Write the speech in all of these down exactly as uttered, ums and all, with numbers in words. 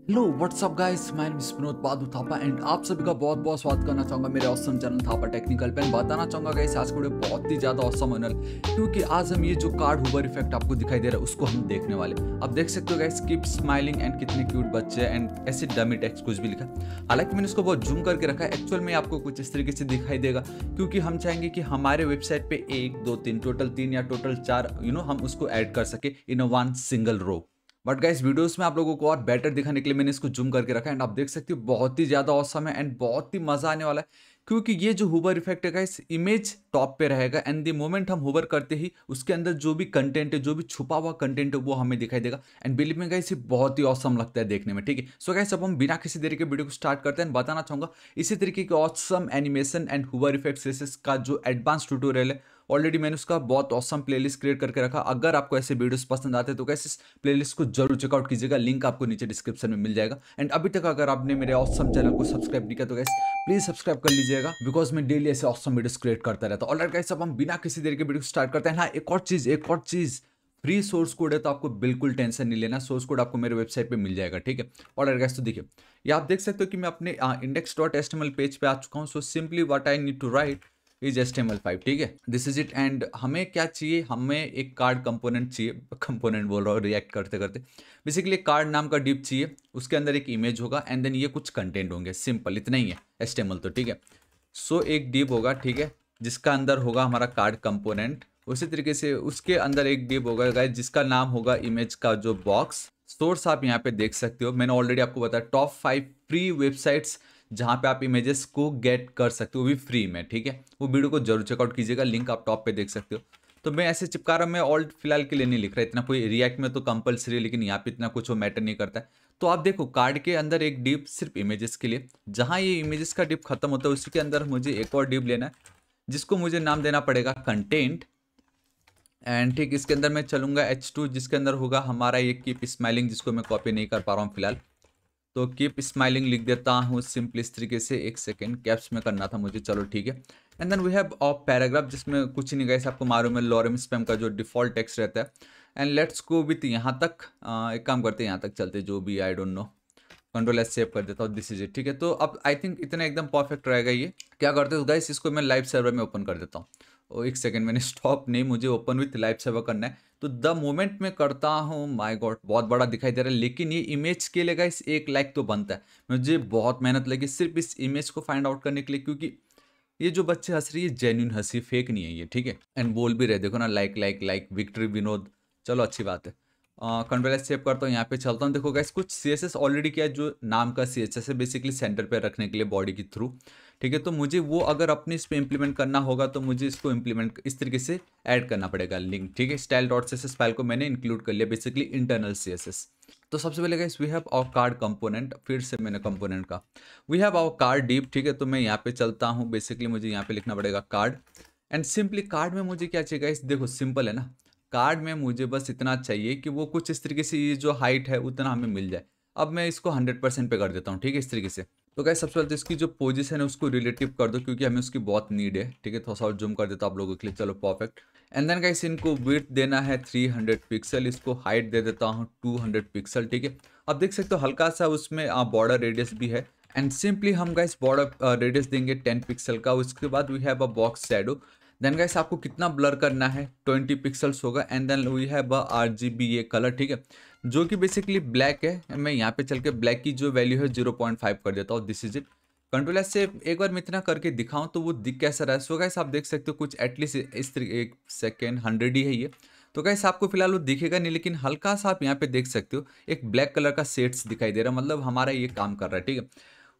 Hello what's up guys, मैं विनोद बादू Thapa and आप सभी का बहुत बहुत स्वागत करना चाहूँगा मेरे ऑसम चैनल थापा टेक्निकल पे। बताना चाहूँगा गाइस, आज का वीडियो बहुत ही ज़्यादा ऑसम होने वाला है क्योंकि आज हम ये जो कार्ड हुबर इफेक्ट आपको दिखाई दे रहा है उसको हम देखने वाले। आप देख सकते हो गाइस, कीप स्माइलिंग एंड कितने क्यूट बच्चे एंड ऐसे डमी टेक्स्ट कुछ भी लिखा। हालांकि मैंने इसको बहुत जूम करके रखा है, एक्चुअल में आपको कुछ इस तरीके से दिखाई देगा क्योंकि हम चाहेंगे कि हमारे वेबसाइट पर एक दो तीन टोटल तीन या टोटल चार यू नो हम उसको ऐड कर सके in a one single row. But guys, videos में आप लोगों को और बेटर दिखाने के लिए मैंने इसको जूम करके रखा है एंड आप देख सकते हो बहुत ही ज़्यादा ऑसम है एंड बहुत ही मज़ा आने वाला है क्योंकि ये जो हुबर इफेक्ट है गाइस, इमेज टॉप पे रहेगा एंड द मोमेंट हम हुबर करते ही उसके अंदर जो भी कंटेंट है, जो भी छुपा हुआ कंटेंट है वो हमें दिखाई देगा एंड बिलीव में गाइस ये बहुत ही ऑसम लगता है देखने में। ठीक है, सो गाइस अब हम बिना किसी देरी के वीडियो को स्टार्ट करते हैं। बताना चाहूँगा इसी तरीके के awesome animation and hover effect का जो एडवांस ट्यूटोरियल है ऑलरेडी मैंने उसका बहुत ऑसम प्लेलिस्ट क्रिएट करके रखा। अगर आपको ऐसे वीडियोस पसंद आते हैं तो गाइस इस प्लेलिस्ट को जरूर चेकआउट कीजिएगा, लिंक आपको नीचे डिस्क्रिप्शन में मिल जाएगा। एंड अभी तक अगर आपने मेरे ऑसम चैनल को सब्सक्राइब नहीं किया तो गाइस प्लीज सब्सक्राइब कर लीजिएगा बिकॉज मैं डेली ऐसे ऑसम वीडियोस क्रिएट करता रहता हूं। ऑलराइट गाइस, अब हम बिना किसी देर के वीडियो स्टार्ट करते हैं। हाँ, एक और चीज एक और चीज़ फ्री सोर्स कोड है तो आपको बिल्कुल टेंशन नहीं लेना, सोर्स कोड आपको मेरे वेबसाइट पे मिल जाएगा। ठीक है, ऑलराइट गाइस, तो देखिए ये आप देख सकते हो कि मैं अपने index dot H T M L page पे आ चुका हूँ। So simply what I need to write is H T M L five. ठीक है, दिस इज इट। एंड हमें क्या चाहिए, हमें एक कार्ड कंपोनेंट चाहिए, कंपोनेंट बोल रहा हूँ रिएक्ट करते करते, बेसिकली कार्ड नाम का डिप चाहिए, उसके अंदर एक इमेज होगा एंड देन ये कुछ कंटेंट होंगे, सिंपल इतना ही है एच टी एम एल तो। ठीक है, सो so, एक डिप होगा, ठीक है, जिसका अंदर होगा हमारा कार्ड कंपोनेंट। उसी तरीके से उसके अंदर एक डिप होगा गाइस जिसका नाम होगा इमेज का जो बॉक्स। सोर्स आप यहाँ पे देख सकते हो, मैंने ऑलरेडी आपको बताया टॉप फाइव फ्री वेबसाइट्स जहाँ पे आप इमेजेस को गेट कर सकते हो, वो भी फ्री में। ठीक है, वो वीडियो को जरूर चेकआउट कीजिएगा, लिंक आप टॉप पे देख सकते हो। तो मैं ऐसे चिपका रहा हूँ, मैं ऑल फिलहाल के लिए नहीं लिख रहा इतना, कोई रिएक्ट में तो कंपलसरी है लेकिन यहाँ पे इतना कुछ वो मैटर नहीं करता है। तो आप देखो कार्ड के अंदर एक डिप सिर्फ इमेजेस के लिए, जहाँ ये इमेजेस का डिप खत्म होता है उसके अंदर मुझे एक और डिप लेना है जिसको मुझे नाम देना पड़ेगा कंटेंट। एंड ठीक इसके अंदर मैं चलूँगा एच टू जिसके अंदर होगा हमारा ये कीप स्माइलिंग, जिसको मैं कॉपी नहीं कर पा रहा हूँ फिलहाल, तो कीप स्माइलिंग लिख देता हूँ सिंपली इस तरीके से। एक सेकेंड, कैप्स में करना था मुझे, चलो ठीक है। And then we have a paragraph जिसमें कुछ नहीं गाइस, आपको मालूम है लॉरेम स्पैम का जो डिफ़ॉल्ट टेक्स्ट रहता है। एंड लेट्स गो विथ यहाँ तक, आ, एक काम करते हैं यहाँ तक चलते, जो भी I don't know, control S save कर देता हूँ, दिस इज इट। ठीक है, तो अब आई थिंक इतना एकदम परफेक्ट रहेगा ये। क्या करते हो गाइस, इसको मैं लाइव सर्वर में ओपन कर देता हूँ। और एक सेकेंड, मैंने स्टॉप नहीं, मुझे ओपन विथ लाइव सर्वर करना है। तो द मोमेंट में करता हूँ, माय गॉड बहुत बड़ा दिखाई दे रहा है लेकिन ये इमेज के लिए गाइस एक लाइक तो बनता है। मुझे बहुत मेहनत लगी सिर्फ इस इमेज को फाइंड आउट करने के लिए क्योंकि ये जो बच्चे हंस रही है जेन्युइन हंसी, फेक नहीं है ये। ठीक है, एंड बोल भी रहे, देखो ना, like like like victory Vinod, चलो अच्छी बात है। कंट्रोल एस सेव करता हूँ, यहाँ पे चलता हूँ। देखो गाइस कुछ सीएसएस ऑलरेडी किया, जो नाम का सीएसएस है बेसिकली सेंटर पे रखने के लिए बॉडी के थ्रू। ठीक है, तो मुझे वो अगर अपने इस पे इम्प्लीमेंट करना होगा तो मुझे इसको इम्प्लीमेंट इस तरीके से ऐड करना पड़ेगा लिंक। ठीक है, style dot C S S file को मैंने इंक्लूड कर लिया, बेसिकली इंटरनल सीएसएस। तो सबसे पहले guys we have our card component, फिर से मैंने कंपोनेंट का we have our card div. ठीक है, तो मैं यहाँ पे चलता हूँ, बेसिकली मुझे यहाँ पे लिखना पड़ेगा कार्ड। एंड सिंपली कार्ड में मुझे क्या चाहिए गाइस, देखो सिंपल है ना, कार्ड में मुझे बस इतना चाहिए कि वो कुछ इस तरीके से ये जो हाइट है उतना हमें मिल जाए। अब मैं इसको हंड्रेड परसेंट पे कर देता हूँ। ठीक है, इस तरीके से। तो गाइस सबसे पहले तो इसकी जो पोजीशन है उसको रिलेटिव कर दो क्योंकि हमें उसकी बहुत नीड है। ठीक है, थोड़ा सा और जूम कर देता हूँ आप लोगों के लिए, चलो परफेक्ट। एंड देन गाइस इनको विड्थ देना है थ्री हंड्रेड पिक्सल, इसको हाइट दे देता हूँ टू हंड्रेड पिक्सल। ठीक है, आप देख सकते हो हल्का सा उसमें बॉर्डर रेडियस भी है। एंड सिंपली हम गाइस बॉर्डर रेडियस देंगे टेन पिक्सल का। उसके बाद we have a box shadow. Then guys आपको कितना ब्लर करना है, ट्वेंटी पिक्सल्स होगा। And then we have R G B A colour, ठीक है, जो कि बेसिकली ब्लैक है। मैं यहाँ पे चल के ब्लैक की जो वैल्यू है जीरो पॉइंट फाइव कर देता हूँ, this is it. Control S से एक बार मैं इतना करके दिखाऊँ तो वो दिख कैसा रहा है। सो गाइस आप देख सकते हो कुछ एटलीस्ट इस तरीके, एक सेकेंड, हंड्रेड ही है ये। तो गाइस आपको फिलहाल वो दिखेगा नहीं लेकिन हल्का सा आप यहाँ पे देख सकते हो एक ब्लैक कलर का शेड्स दिखाई दे रहा है, मतलब हमारा ये काम कर रहा है। ठीक है,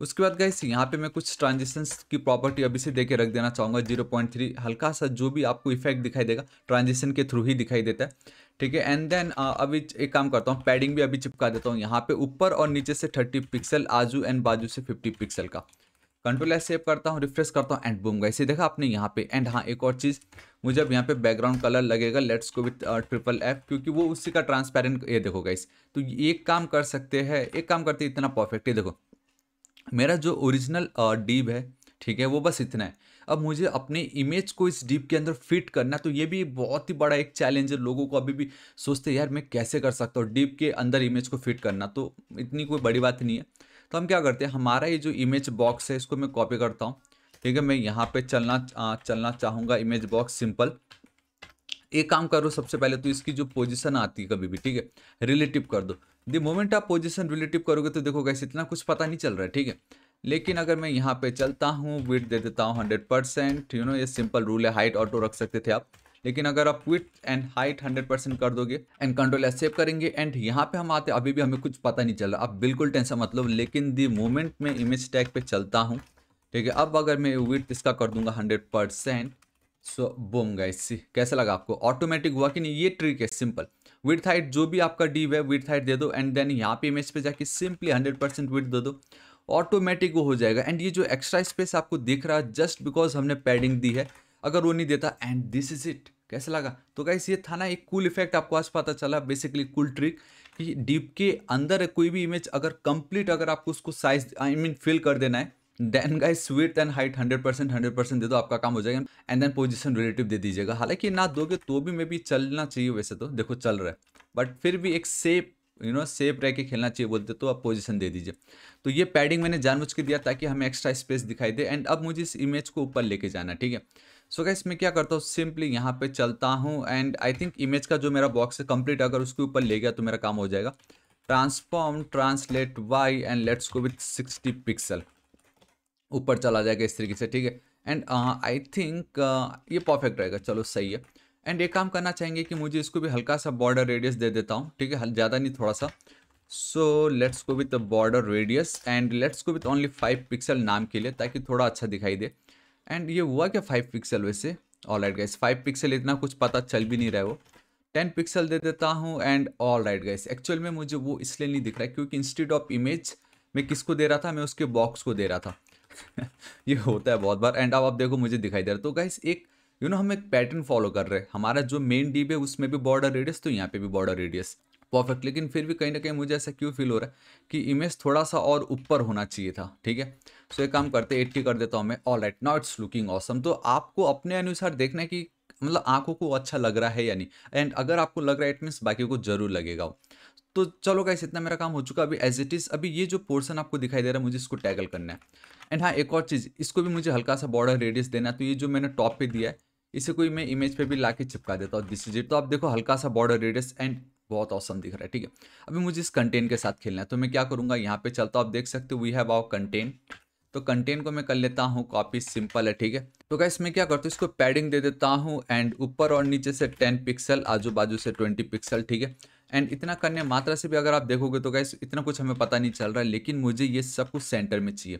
उसके बाद गाइस यहाँ पे मैं कुछ ट्रांजिशंस की प्रॉपर्टी अभी से देके रख देना चाहूँगा, जीरो पॉइंट थ्री। हल्का सा जो भी आपको इफेक्ट दिखाई देगा ट्रांजिशन के थ्रू ही दिखाई देता है। ठीक है, एंड देन अभी एक काम करता हूँ, पैडिंग भी अभी चिपका देता हूँ यहाँ पे ऊपर और नीचे से थर्टी पिक्सल, आजू एंड बाजू से फिफ्टी पिक्सल का। कंट्रोल एस सेव करता हूँ, रिफ्रेश करता हूँ एंड बूम गाइस, ये देखा आपने यहाँ पे। एंड हाँ, एक और चीज़, मुझे अब यहाँ पे बैकग्राउंड कलर लगेगा, let's go with triple F क्योंकि वो उसी का ट्रांसपेरेंट। ये देखो गाइस, तो ये काम कर सकते हैं, एक काम करते इतना परफेक्ट। ये देखो मेरा जो ओरिजिनल डीब है, ठीक है, वो बस इतना है। अब मुझे अपने इमेज को इस डिप के अंदर फिट करना, तो ये भी बहुत ही बड़ा एक चैलेंज है। लोगों को अभी भी सोचते हैं यार मैं कैसे कर सकता हूँ डिप के अंदर इमेज को फिट करना, तो इतनी कोई बड़ी बात नहीं है। तो हम क्या करते हैं, हमारा ये जो इमेज बॉक्स है इसको मैं कॉपी करता हूँ, ठीक है। मैं यहाँ पर चलना चलना चाहूँगा इमेज बॉक्स सिंपल। एक काम करो सबसे पहले तो इसकी जो पोजीशन आती है कभी भी, ठीक है, रिलेटिव कर दो। द मोमेंट आप पोजीशन रिलेटिव करोगे तो देखो गाइस इतना कुछ पता नहीं चल रहा है, ठीक है। लेकिन अगर मैं यहाँ पे चलता हूँ, विड्थ दे देता हूँ हंड्रेड परसेंट, यू नो ये सिंपल रूल है, हाइट ऑटो रख सकते थे आप, लेकिन अगर आप width and height hundred percent कर दोगे एंड कंट्रोल एस सेव करेंगे एंड यहाँ पे हम आते, अभी भी हमें कुछ पता नहीं चल रहा, आप बिल्कुल टेंशन मतलब। लेकिन द मोमेंट में इमेज टैग पे चलता हूँ, ठीक है। अब अगर मैं विड्थ इसका कर दूंगा hundred percent, so boom guys, कैसा लगा आपको, ऑटोमेटिक हुआ कि नहीं। ये ट्रिक है सिंपल, विड्थ हाइट जो भी आपका डिव है विड्थ हाइट दे दो एंड देन यहाँ पे इमेज पे जाके सिंपली हंड्रेड परसेंट विड्थ दे दो, ऑटोमेटिक वो हो जाएगा। एंड ये जो एक्स्ट्रा स्पेस आपको दिख रहा है जस्ट बिकॉज हमने पैडिंग दी है, अगर वो नहीं देता, एंड दिस इज इट। कैसा लगा? तो गाइस ये था ना एक कूल इफेक्ट, आपको आज पता चला बेसिकली कूल ट्रिक कि डिप के अंदर कोई भी इमेज अगर कंप्लीट अगर आपको उसको साइज आई मीन फिल कर देना है, then guys width and height hundred percent hundred percent दे दो, आपका काम हो जाएगा। एंड देन पोजीशन रिलेटिव दे दीजिएगा, हालांकि ना दोगे तो भी मे भी चलना चाहिए, वैसे तो देखो चल रहा है बट फिर भी एक सेफ यू नो सेफ रह के खेलना चाहिए बोलते, तो आप पोजीशन दे दीजिए। तो ये पैडिंग मैंने जानबूझ के दिया ताकि हमें एक्स्ट्रा स्पेस दिखाई दे। एंड अब मुझे इस इमेज को ऊपर लेके जाना, ठीक है। सो गाइस मैं क्या करता हूँ, सिंपली यहाँ पे चलता हूँ एंड आई थिंक इमेज का जो मेरा बॉक्स है कंप्लीट अगर उसके ऊपर ले गया तो मेरा काम हो जाएगा। Transform translate Y and let's go with sixty pixel, ऊपर चला जाएगा इस तरीके से, ठीक है। एंड आई थिंक ये परफेक्ट रहेगा, चलो सही है। एंड एक काम करना चाहेंगे कि मुझे इसको भी हल्का सा बॉर्डर रेडियस दे देता हूँ, ठीक है, ज़्यादा नहीं थोड़ा सा। So let's go with border radius and let's go with only five pixel नाम के लिए, ताकि थोड़ा अच्छा दिखाई दे। एंड ये हुआ क्या फाइव पिक्सल वैसे, all right guys five pixel, इतना कुछ पता चल भी नहीं रहा है। वो टेन पिक्सल दे देता हूँ and all right guys. Actual में मुझे वो इसलिए नहीं दिख रहा है क्योंकि इंस्टेड ऑफ इमेज मैं किसको दे रहा था, मैं उसके बॉक्स को दे रहा था ये होता है बहुत बार। एंड अब आप देखो मुझे दिखाई दे रहा है। तो गाइस एक यू नो हम एक पैटर्न फॉलो कर रहे हैं, हमारा जो मेन डिव है उसमें भी बॉर्डर रेडियस, तो यहाँ पे भी बॉर्डर रेडियस, परफेक्ट। लेकिन फिर भी कहीं ना कहीं मुझे ऐसा क्यों फील हो रहा है कि इमेज थोड़ा सा और ऊपर होना चाहिए था, ठीक है। सो एक काम करते अस्सी कर देता हूँ मैं, all right now it's looking awesome. तो आपको अपने अनुसार देखना है कि मतलब आंखों को अच्छा लग रहा है या नहीं, एंड अगर आपको लग रहा है इट मीन्स बाकी को जरूर लगेगा। तो चलो गाइस इतना मेरा काम हो चुका। अभी एज इट इज़ अभी ये जो पोर्शन आपको दिखाई दे रहा है मुझे इसको टैकल करना है। एंड हाँ एक और चीज़, इसको भी मुझे हल्का सा बॉर्डर रेडियस देना है, तो ये जो मैंने टॉप पे दिया है इसे कोई मैं इमेज पे भी लाके चिपका देता हूँ, दिस इज इट। तो आप देखो हल्का सा बॉर्डर रेडियस एंड बहुत औसम दिख रहा है, ठीक है। अभी मुझे इस कंटेंट के साथ खेलना है, तो मैं क्या करूँगा यहाँ पर चलता हूँ, आप देख सकते हो वी हैव आवर कंटेंट। तो कंटेंट को मैं कर लेता हूँ कॉपी, सिंपल है, ठीक है। तो गाइस मैं क्या करता हूँ इसको पैडिंग दे देता हूँ एंड ऊपर और नीचे से टेन पिक्सल, आजू बाजू से ट्वेंटी पिक्सल, ठीक है। एंड इतना करने मात्रा से भी अगर आप देखोगे तो गाइस इतना कुछ हमें पता नहीं चल रहा है, लेकिन मुझे ये सब कुछ सेंटर में चाहिए,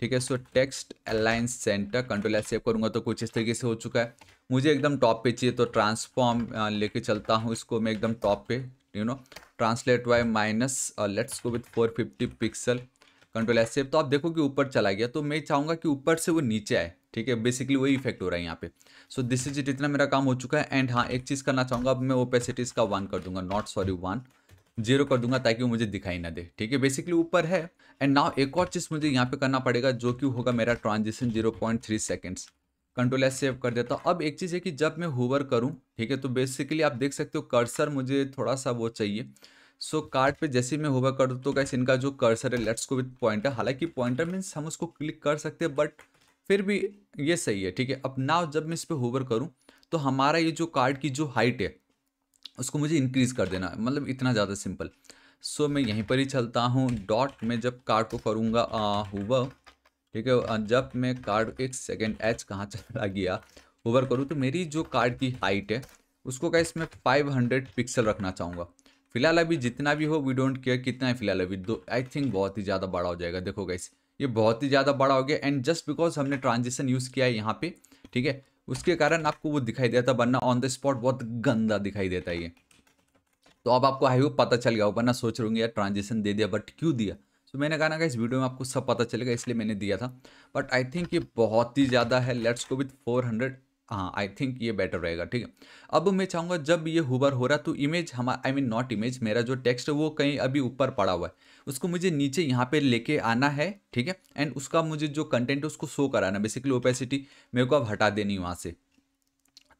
ठीक है। So text align centre, control S save करूँगा तो कुछ इस तरीके से हो चुका है। मुझे एकदम टॉप पे चाहिए, तो ट्रांसफॉर्म लेके चलता हूँ इसको मैं एकदम टॉप पे, you know translate Y minus let's go with four fifty pixel, control S save. तो आप देखो कि ऊपर चला गया, तो मैं चाहूँगा कि ऊपर से वो नीचे आए, ठीक है, बेसिकली वही इफेक्ट हो रहा है यहाँ पे। सो दिस इज इट, इतना मेरा काम हो चुका है। एंड हाँ एक चीज़ करना चाहूँगा, अब मैं ओपेसिटी का वन कर दूंगा, नॉट सॉरी वन जीरो कर दूंगा ताकि वो मुझे दिखाई ना दे, ठीक है, बेसिकली ऊपर है। एंड नाउ एक और चीज़ मुझे यहाँ पे करना पड़ेगा जो कि होगा मेरा transition zero point three seconds, control S save कर देता हूँ। अब एक चीज़ है कि जब मैं होवर करूँ, ठीक है, तो बेसिकली आप देख सकते हो कर्सर मुझे थोड़ा सा वो चाहिए। सो so, कार्ड पे जैसे मैं होवर कर दूँ तो गाइस इनका जो कर्सर है लेट्स गो विथ पॉइंटर, हालांकि पॉइंटर मीन्स हम उसको क्लिक कर सकते हैं बट फिर भी ये सही है, ठीक है। अब नाउ जब मैं इस पर होवर करूँ तो हमारा ये जो कार्ड की जो हाइट है उसको मुझे इंक्रीज़ कर देना, मतलब इतना ज़्यादा सिंपल। सो so, मैं यहीं पर ही चलता हूँ डॉट में, जब कार्ड को करूँगा होवर, ठीक है, जब मैं कार्ड एक सेकेंड एच कहाँ चला गया होवर करूँ तो मेरी जो कार्ड की हाइट है उसको गाइस मैं फाइव हंड्रेड पिक्सल रखना चाहूँगा। फिलहाल अभी जितना भी हो वी डोंट केयर कितना है, फिलहाल अभी दो आई थिंक बहुत ही ज़्यादा बड़ा हो जाएगा। देखो गाइस ये बहुत ही ज़्यादा बड़ा हो गया एंड जस्ट बिकॉज हमने ट्रांजिशन यूज़ किया है यहाँ पे, ठीक है, उसके कारण आपको वो दिखाई देता, वरना ऑन द स्पॉट बहुत गंदा दिखाई देता है ये। तो अब आपको आई होप पता चल गया, वरना सोच रहे यार ट्रांजिशन दे दिया बट क्यों दिया। तो मैंने कहा ना कि इस वीडियो में आपको सब पता चलेगा इसलिए मैंने दिया था, बट आई थिंक ये बहुत ही ज़्यादा है। Let's go with four hundred हाँ आई थिंक ये बेटर रहेगा। ठीक है, अब मैं चाहूँगा जब ये हुबर हो रहा तो इमेज हमारा आई मीन नॉट इमेज मेरा जो टेक्स्ट है वो कहीं अभी ऊपर पड़ा हुआ है, उसको मुझे नीचे यहाँ पे लेके आना है। ठीक है, एंड उसका मुझे जो कंटेंट है उसको शो कराना, बेसिकली ओपेसिटी मेरे को अब हटा देनी वहाँ से।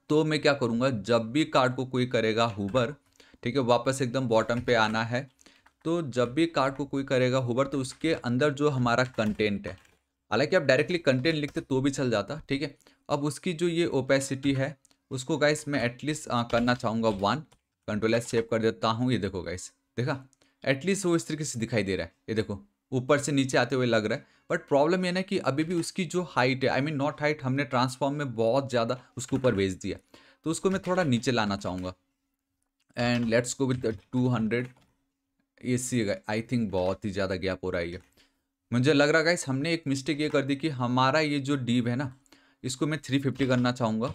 तो मैं क्या करूँगा, जब भी कार्ड को कोई करेगा हुबर, ठीक है, वापस एकदम बॉटम पे आना है। तो जब भी कार्ड को कोई करेगा हुबर तो उसके अंदर जो हमारा कंटेंट है, हालांकि आप डायरेक्टली कंटेंट लिखते तो भी चल जाता। ठीक है, अब उसकी जो ये ओपेसिटी है उसको गाइस मैं एटलीस्ट करना चाहूँगा वन, कंट्रोल एस सेव कर देता हूँ। ये देखो गाइस, देखा एटलीस्ट वो इस तरीके से दिखाई दे रहा है, ये देखो ऊपर से नीचे आते हुए लग रहा है। बट प्रॉब्लम ये ना कि अभी भी उसकी जो हाइट है आई मीन नॉट हाइट, हमने ट्रांसफॉर्म में बहुत ज़्यादा उसके ऊपर भेज दिया, तो उसको मैं थोड़ा नीचे लाना चाहूँगा। And let's go with two hundred. ये सी आई थिंक बहुत ही ज़्यादा गैप हो रहा है। ये मुझे लग रहा है गाइस हमने एक मिस्टेक ये कर दी कि हमारा ये जो डीव है ना इसको मैं थ्री फिफ्टी करना चाहूँगा।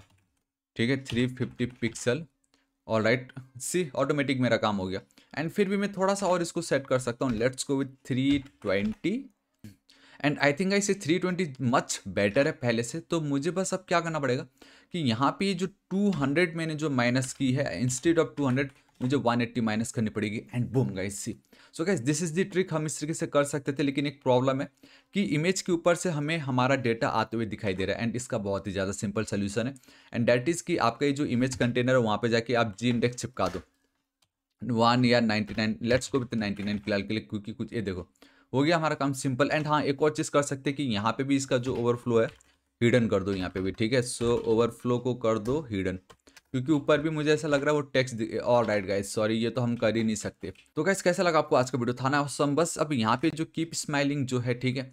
ठीक है, three fifty pixel. All right, see automatic मेरा काम हो गया। एंड फिर भी मैं थोड़ा सा और इसको सेट कर सकता हूँ, let's go with three twenty. And I think guys three twenty much better है पहले से। तो मुझे बस अब क्या करना पड़ेगा कि यहाँ पे जो टू हंड्रेड मैंने जो माइनस की है, इंस्टेड ऑफ टू हंड्रेड मुझे वन एटी माइनस करनी पड़ेगी। And boom guys, see. So guys this is the trick, हम इस तरीके से कर सकते थे। लेकिन एक प्रॉब्लम है कि इमेज के ऊपर से हमें हमारा डेटा आते हुए दिखाई दे रहा है। एंड इसका बहुत ही ज़्यादा सिंपल सोल्यूशन है, एंड डैट इज़ कि आपका ये जो इमेज कंटेनर है वहाँ पर जाके आप जी इंडेक्स चिपका दो वन या ninety nine. Let's go with ninety nine फिलहाल के लिए, क्योंकि कुछ ये देखो हो गया हमारा काम सिंपल। एंड हाँ, एक और चीज़ कर सकते हैं कि यहाँ पे भी इसका जो ओवरफ्लो है हिडन कर दो यहाँ पे भी। ठीक है, सो ओवरफ्लो को कर दो हिडन, क्योंकि ऊपर भी मुझे ऐसा लग रहा है वो text. All right guys, sorry ये तो हम कर ही नहीं सकते। तो गाइस कैसा लगा आपको आज का वीडियो, था ना ऑसम? बस अब यहाँ पे जो कीप स्माइलिंग जो है, ठीक है,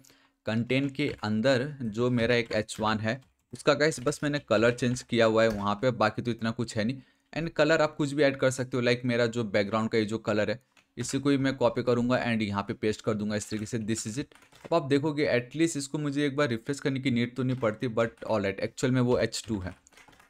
कंटेंट के अंदर जो मेरा एक एच वन है उसका गाइस बस मैंने कलर चेंज किया हुआ है वहाँ पर, बाकी तो इतना कुछ है नहीं। एंड कलर आप कुछ भी ऐड कर सकते हो, लाइक मेरा जो बैकग्राउंड का ये जो कलर है इसी को ही मैं कॉपी करूंगा एंड यहाँ पे पेस्ट कर दूंगा इस तरीके से। This is it. अब आप देखोगे एटलीस्ट इसको मुझे एक बार रिफ्रेश करने की नीड तो नहीं पड़ती, बट ऑल राइट एक्चुअल में वो एच टू है।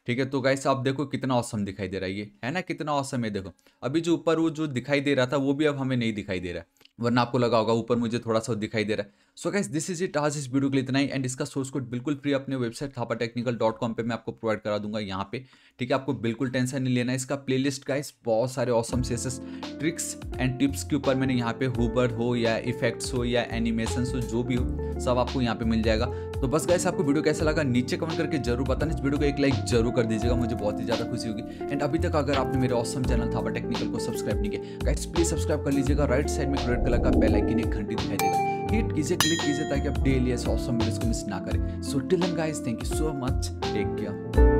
ठीक है, तो गाइस आप देखो कितना ऑसम दिखाई दे रहा है ये, है ना, कितना ऑसम है। देखो अभी जो ऊपर वो जो दिखाई दे रहा था वो भी अब हमें नहीं दिखाई दे रहा है, वरना आपको लगा होगा ऊपर मुझे थोड़ा सा दिखाई दे रहा है। So guys this is it, आज इस वीडियो के लिए इतना ही। एंड इसका सोर्स कोड बिल्कुल फ्री अपने website Thapa technical dot com पर मैं आपको प्रोवाइड करा दूंगा यहाँ पे। ठीक है, आपको बिल्कुल टेंशन नहीं लेना है। इसका प्लेलिस्ट गाइस बहुत सारे awesome sessions, tricks and tips के ऊपर मैंने यहाँ पे हुबर हो या इफेक्ट्स हो या एनिमेशन हो जो भी हो सब आपको यहाँ पे मिल जाएगा। तो बस गाइस आपको वीडियो कैसा लगा नीचे कमेंट करके जरूर बताना, इस वीडियो को एक लाइक जरूर कर दीजिएगा, मुझे बहुत ही ज़्यादा खुशी होगी। एंड अभी तक अगर आपने मेरे ऑसम चैनल थापा टेक्निकल को सब्सक्राइब नहीं किया गाइस प्लीज सब्सक्राइब कर लीजिएगा। राइट साइड में रेड कलर का बेल आइकन एक घंटी दिखाई देगा, हिट कीजिए, क्लिक कीजिए ताकि आप डेली ऐसे ऑसम वीडियोस को मिस ना करें। So till then guys, thank you so much, take care.